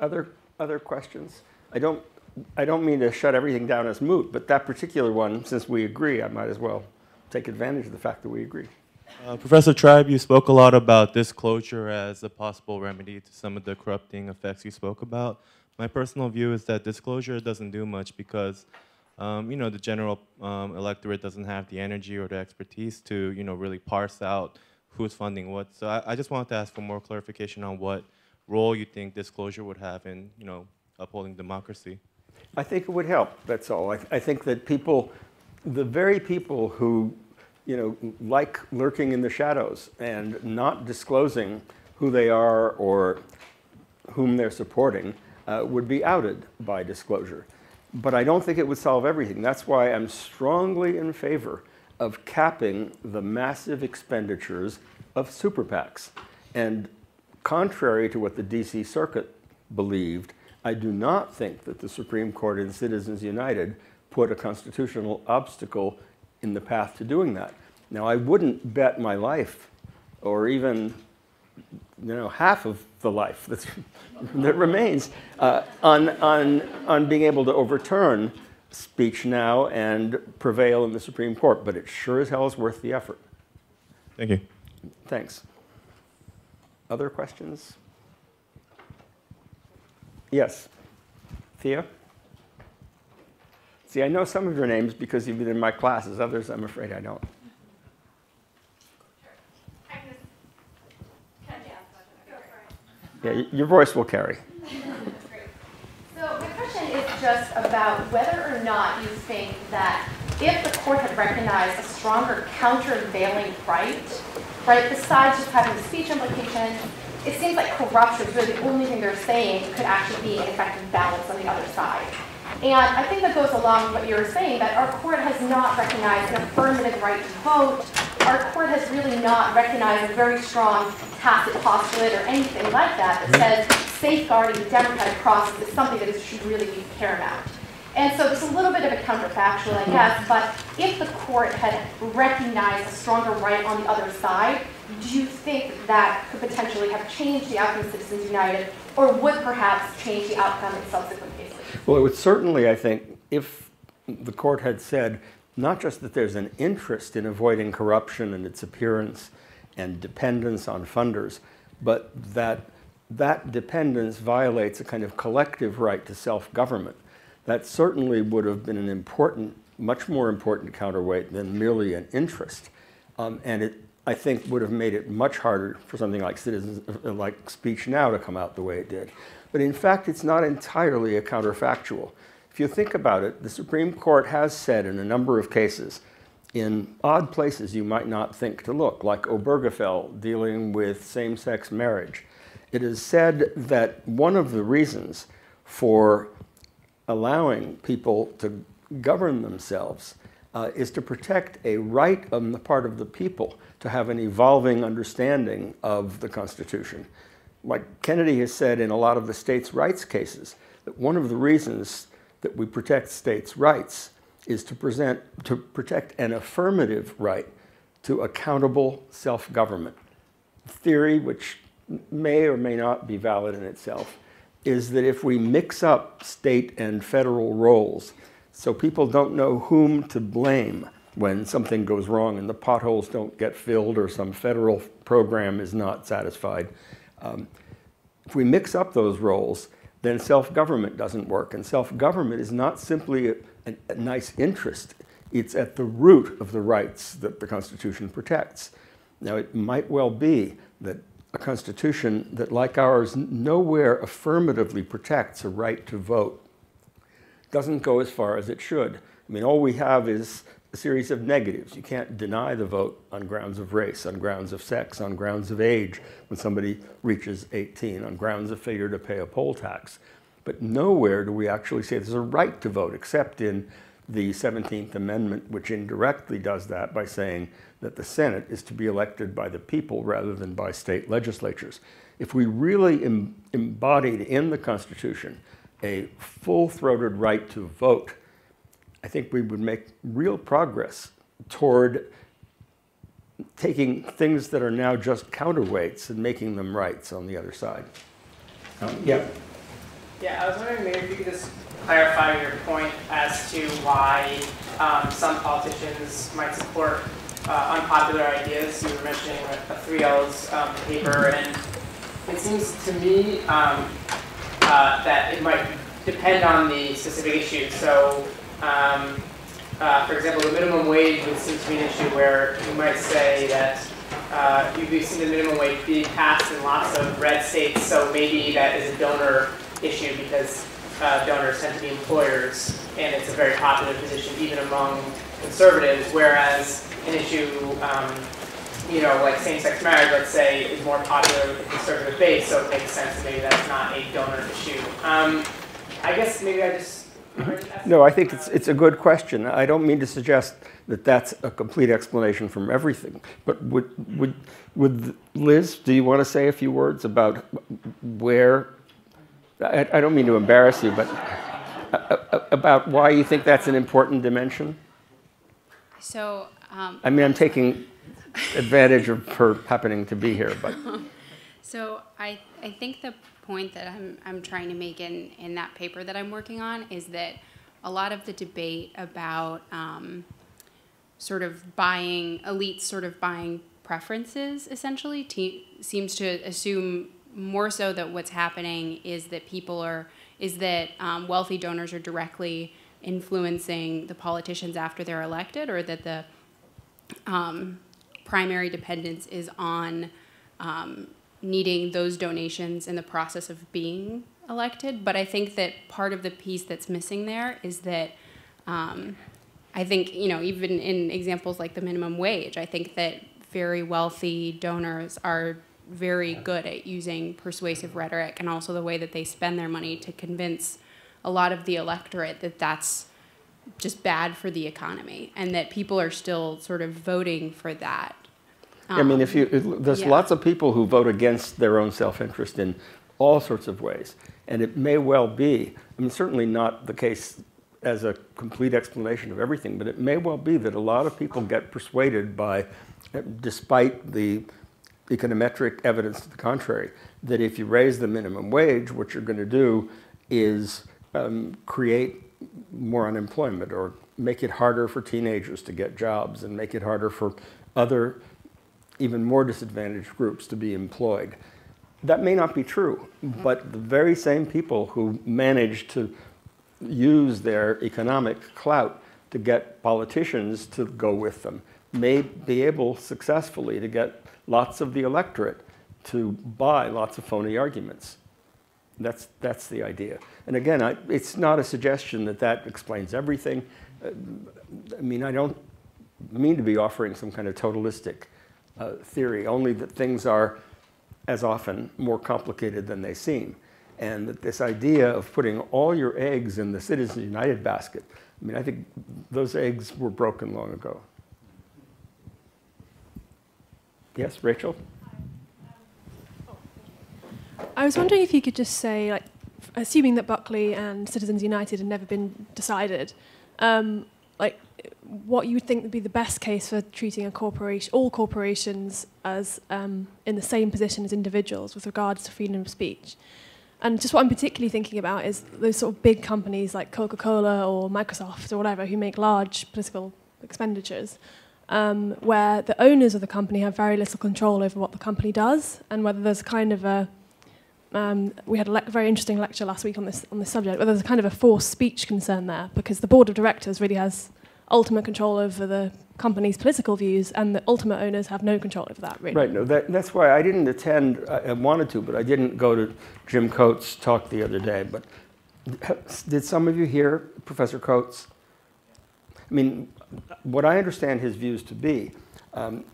Other, other questions? I don't, I don't mean to shut everything down as moot, but that particular one, since we agree, I might as well take advantage of the fact that we agree. Uh, Professor Tribe, you spoke a lot about disclosure as a possible remedy to some of the corrupting effects you spoke about. My personal view is that disclosure doesn't do much because, um, you know, the general um, electorate doesn't have the energy or the expertise to, you know, really parse out who's funding what. So I, I just wanted to ask for more clarification on what role you think disclosure would have in, you know, upholding democracy. I think it would help. That's all. I, th I think that people, the very people who you know, like lurking in the shadows and not disclosing who they are or whom they're supporting uh, would be outed by disclosure. But I don't think it would solve everything. That's why I'm strongly in favor of capping the massive expenditures of super PACs. And contrary to what the D C Circuit believed, I do not think that the Supreme Court in Citizens United put a constitutional obstacle in the path to doing that. Now, I wouldn't bet my life or even you know, half of the life that's, that remains uh, on, on, on being able to overturn Speech Now and prevail in the Supreme Court, but it sure as hell is worth the effort. Thank you. Thanks. Other questions? Yes. Thea? See, I know some of your names because you've been in my classes. Others, I'm afraid I don't. Yeah, your voice will carry. So my question is just about whether or not you think that if the court had recognized a stronger countervailing right, right, besides just having the speech implication, it seems like corruption is really the only thing they're saying could actually be an effective balance on the other side. And I think that goes along with what you were saying, that our court has not recognized an affirmative right to vote. Our court has really not recognized a very strong tacit postulate or anything like that that says safeguarding the democratic process is something that should really be paramount. And so it's a little bit of a counterfactual, I guess, but if the court had recognized a stronger right on the other side, do you think that could potentially have changed the outcome of Citizens United, or would perhaps change the outcome in subsequent cases? Well, it would certainly, I think, if the court had said not just that there's an interest in avoiding corruption and its appearance and dependence on funders, but that that dependence violates a kind of collective right to self-government. That certainly would have been an important, much more important counterweight than merely an interest. Um, and it, I think, would have made it much harder for something like citizens, like Speech Now to come out the way it did. But in fact, it's not entirely a counterfactual. If you think about it, the Supreme Court has said in a number of cases, in odd places you might not think to look, like Obergefell dealing with same-sex marriage, it is said that one of the reasons for allowing people to govern themselves uh, is to protect a right on the part of the people to have an evolving understanding of the Constitution. Like Kennedy has said in a lot of the states' rights cases, that one of the reasons that we protect states' rights is to, present, to protect an affirmative right to accountable self-government. The theory, which may or may not be valid in itself, is that if we mix up state and federal roles so people don't know whom to blame when something goes wrong and the potholes don't get filled or some federal program is not satisfied, um, if we mix up those roles, then self-government doesn't work. And self-government is not simply a, a, a nice interest. It's at the root of the rights that the Constitution protects. Now, it might well be that a Constitution that, like ours, nowhere affirmatively protects a right to vote doesn't go as far as it should. I mean, all we have is a series of negatives. You can't deny the vote on grounds of race, on grounds of sex, on grounds of age when somebody reaches eighteen, on grounds of failure to pay a poll tax. But nowhere do we actually say there's a right to vote, except in the seventeenth Amendment, which indirectly does that by saying that the Senate is to be elected by the people rather than by state legislatures. If we really em- embodied in the Constitution a full-throated right to vote, I think we would make real progress toward taking things that are now just counterweights and making them rights on the other side. Um, yeah. Yeah, I was wondering maybe if you could just clarify your point as to why um, some politicians might support uh, unpopular ideas. You were mentioning a three L's um, paper, and it seems to me um, uh, that it might depend on the specific issue. So. Um, uh, for example, the minimum wage would seem to be an issue where you might say that uh, you've seen the minimum wage being passed in lots of red states, so maybe that is a donor issue because uh, donors tend to be employers, and it's a very popular position even among conservatives, whereas an issue, um, you know, like same-sex marriage, let's say, is more popular with the conservative base, so it makes sense that maybe that's not a donor issue. Um, I guess maybe I just... No, I think it's, it's a good question. I don't mean to suggest that that's a complete explanation from everything. But would, would, would Liz, do you want to say a few words about where, I, I don't mean to embarrass you, but about why you think that's an important dimension? So, um, I mean, I'm taking advantage of her happening to be here. But. So I, I think the point that I'm, I'm trying to make in, in that paper that I'm working on is that a lot of the debate about um, sort of buying, elites sort of buying preferences essentially, te- seems to assume more so that what's happening is that people are, is that um, wealthy donors are directly influencing the politicians after they're elected, or that the um, primary dependence is on um, needing those donations in the process of being elected. But I think that part of the piece that's missing there is that um, I think, you know, even in examples like the minimum wage, I think that very wealthy donors are very good at using persuasive rhetoric and also the way that they spend their money to convince a lot of the electorate that that's just bad for the economy, and that people are still sort of voting for that. Um, I mean, if you, there's yeah. lots of people who vote against their own self-interest in all sorts of ways, and it may well be, I mean, certainly not the case as a complete explanation of everything, but it may well be that a lot of people get persuaded by, despite the econometric evidence to the contrary, that if you raise the minimum wage, what you're going to do is um, create more unemployment, or make it harder for teenagers to get jobs, and make it harder for other, even more disadvantaged groups to be employed. That may not be true, but the very same people who manage to use their economic clout to get politicians to go with them may be able successfully to get lots of the electorate to buy lots of phony arguments. That's, that's the idea. And again, I, it's not a suggestion that that explains everything. Uh, I mean, I don't mean to be offering some kind of totalistic uh, theory, only that things are, as often, more complicated than they seem. And that this idea of putting all your eggs in the Citizens United basket, I mean, I think those eggs were broken long ago. Yes, Rachel? I was wondering if you could just say, like, assuming that Buckley and Citizens United had never been decided, um, like, what you would think would be the best case for treating a corporation, all corporations, as um, in the same position as individuals with regards to freedom of speech. And just what I'm particularly thinking about is those sort of big companies like Coca-Cola or Microsoft or whatever, who make large political expenditures, um, where the owners of the company have very little control over what the company does, and whether there's kind of a Um, we had a very interesting lecture last week on this on this subject, where there's kind of a forced speech concern there, because the board of directors really has ultimate control over the company's political views, and the ultimate owners have no control over that, really. Right, no, that, that's why I didn't attend. I, I wanted to, but I didn't go to Jim Coates' talk the other day. But did some of you hear Professor Coates? I mean, what I understand his views to be, um,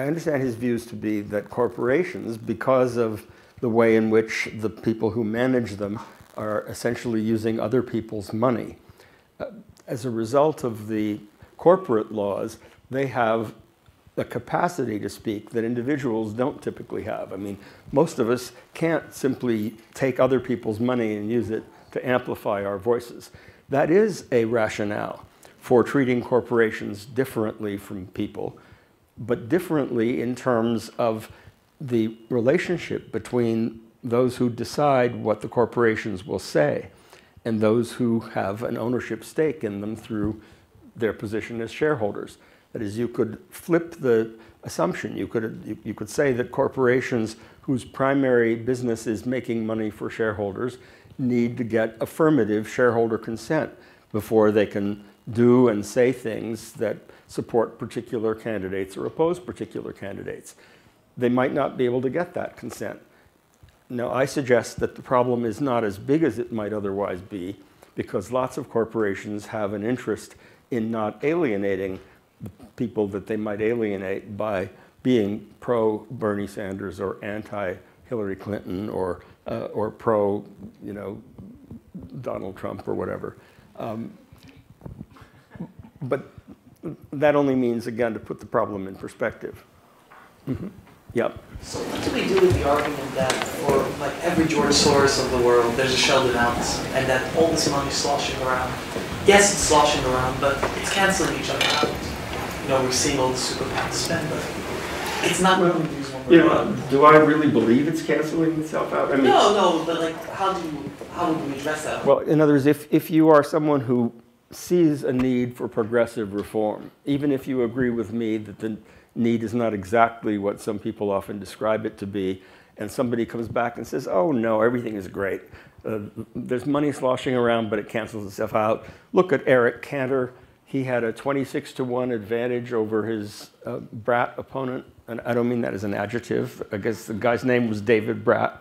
I understand his views to be that corporations, because of the way in which the people who manage them are essentially using other people's money, Uh, as a result of the corporate laws, they have the capacity to speak that individuals don't typically have. I mean, most of us can't simply take other people's money and use it to amplify our voices. That is a rationale for treating corporations differently from people, but differently in terms of the relationship between those who decide what the corporations will say and those who have an ownership stake in them through their position as shareholders. That is, you could flip the assumption. You could, you could say that corporations whose primary business is making money for shareholders need to get affirmative shareholder consent before they can do and say things that support particular candidates or oppose particular candidates. They might not be able to get that consent. Now, I suggest that the problem is not as big as it might otherwise be, because lots of corporations have an interest in not alienating the people that they might alienate by being pro-Bernie Sanders or anti-Hillary Clinton or, uh, or pro, you know, Donald Trump or whatever. Um, but that only means, again, to put the problem in perspective. Mm-hmm. Yep. So what do we do with the argument that for like every George Soros of the world, there's a Sheldon Ellis, and that all this money is sloshing around? Yes, it's sloshing around, but it's canceling each other out. You know, we're seeing all the super PACs spend, but it's not well, really one you know, do I really believe it's canceling itself out? I mean, no, no, but like, how do you, how do we address that? Well, in other words, if if you are someone who sees a need for progressive reform, even if you agree with me that the need is not exactly what some people often describe it to be, and somebody comes back and says, oh no, everything is great. Uh, there's money sloshing around, but it cancels itself out. Look at Eric Cantor. He had a twenty-six to one advantage over his uh, Bratt opponent. And I don't mean that as an adjective. I guess the guy's name was David Bratt.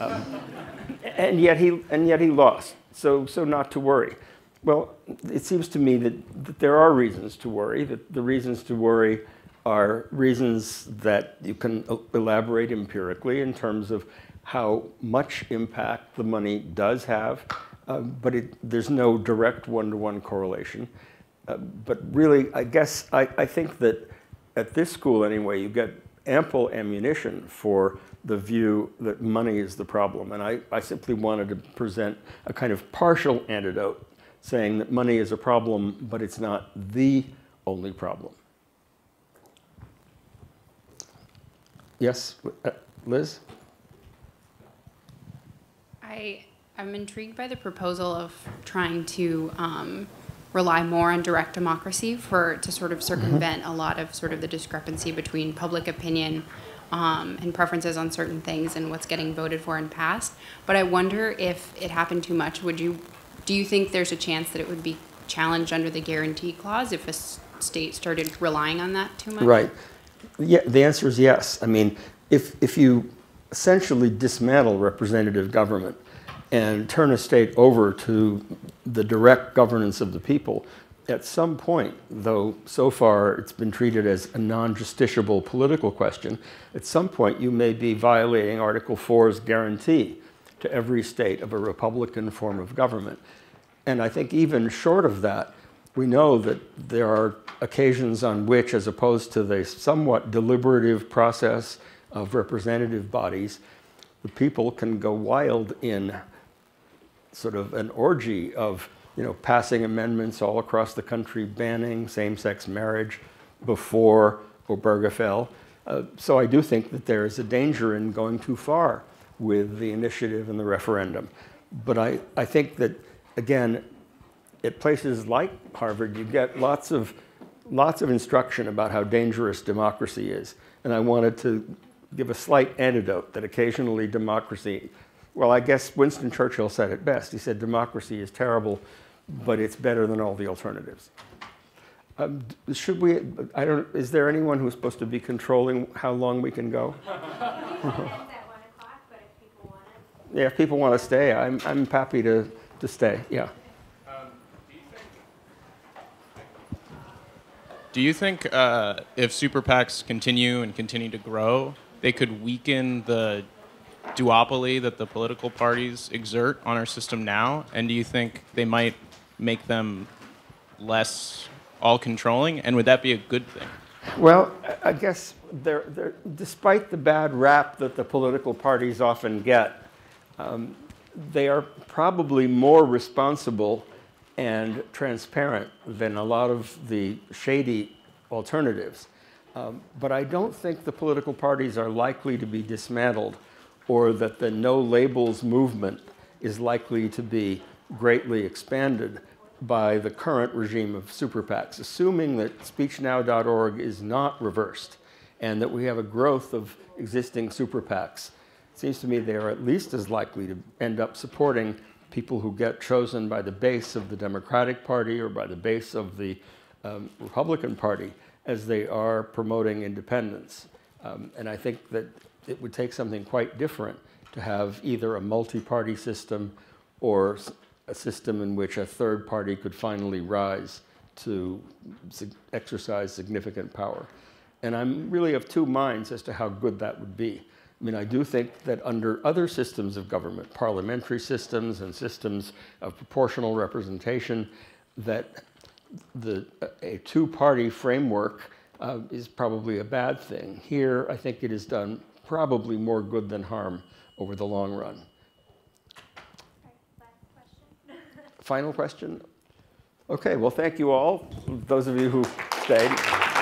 Um, and, yet he, and yet he lost. So, so not to worry. Well, it seems to me that, that there are reasons to worry, that the reasons to worry are reasons that you can elaborate empirically in terms of how much impact the money does have, uh, but it, there's no direct one-to-one correlation. Uh, but really, I guess I, I think that at this school anyway, you get ample ammunition for the view that money is the problem. And I, I simply wanted to present a kind of partial antidote, saying that money is a problem, but it's not the only problem. Yes, Liz? I am intrigued by the proposal of trying to um, rely more on direct democracy for to sort of circumvent mm-hmm. a lot of sort of the discrepancy between public opinion um, and preferences on certain things and what's getting voted for and passed. But I wonder if it happened too much. Would you, do you think there's a chance that it would be challenged under the guarantee clause if a state started relying on that too much? Right. Yeah, the answer is yes. I mean, if, if you essentially dismantle representative government and turn a state over to the direct governance of the people, at some point, though so far it's been treated as a non-justiciable political question, at some point you may be violating Article four's guarantee to every state of a republican form of government. And I think even short of that, we know that there are occasions on which, as opposed to the somewhat deliberative process of representative bodies, the people can go wild in sort of an orgy of, you know, passing amendments all across the country banning same-sex marriage before Obergefell fell. Uh, so I do think that there is a danger in going too far with the initiative and the referendum. But I, I think that, again, at places like Harvard, you get lots of, lots of instruction about how dangerous democracy is. And I wanted to give a slight antidote that occasionally democracy, well, I guess Winston Churchill said it best. He said, democracy is terrible, but it's better than all the alternatives. Um, should we, I don't, is there anyone who's supposed to be controlling how long we can go? Yeah, if people want to stay, I'm, I'm happy to, to stay, yeah. Do you think uh, if super PACs continue and continue to grow, they could weaken the duopoly that the political parties exert on our system now? And do you think they might make them less all-controlling? And would that be a good thing? Well, I guess they're, they're, despite the bad rap that the political parties often get, um, they are probably more responsible and transparent than a lot of the shady alternatives. Um, but I don't think the political parties are likely to be dismantled, or that the no labels movement is likely to be greatly expanded by the current regime of super PACs, assuming that speech now dot org is not reversed and that we have a growth of existing super PACs. It seems to me they are at least as likely to end up supporting people who get chosen by the base of the Democratic Party or by the base of the um, Republican Party as they are promoting independence. Um, and I think that it would take something quite different to have either a multi-party system or a system in which a third party could finally rise to exercise significant power. And I'm really of two minds as to how good that would be. I mean, I do think that under other systems of government, parliamentary systems and systems of proportional representation, that the, a two-party framework uh, is probably a bad thing. Here, I think it has done probably more good than harm over the long run. Final question? Okay, well, thank you all, those of you who stayed.